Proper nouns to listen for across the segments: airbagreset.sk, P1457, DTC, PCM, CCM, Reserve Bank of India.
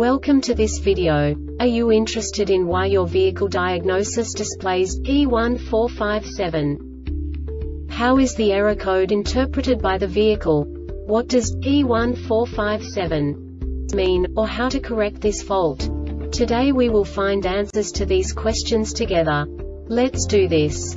Welcome to this video. Are you interested in why your vehicle diagnosis displays P1457? How is the error code interpreted by the vehicle? What does P1457 mean, or how to correct this fault? Today we will find answers to these questions together. Let's do this.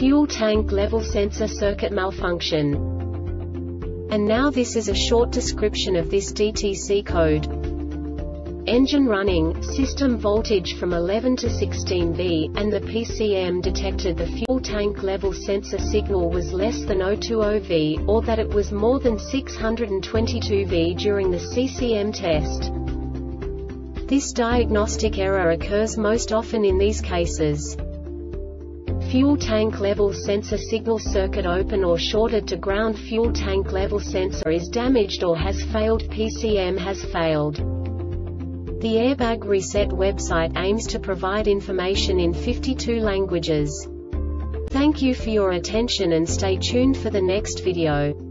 fuel tank level sensor circuit malfunction. And now this is a short description of this DTC code. Engine running, system voltage from 11 to 16V, and the PCM detected the fuel tank level sensor signal was less than 020V, or that it was more than 622V during the CCM test. This diagnostic error occurs most often in these cases. Fuel tank level sensor signal circuit open or shorted to ground. Fuel tank level sensor is damaged or has failed. PCM has failed. The Airbag Reset website aims to provide information in 52 languages. Thank you for your attention and stay tuned for the next video.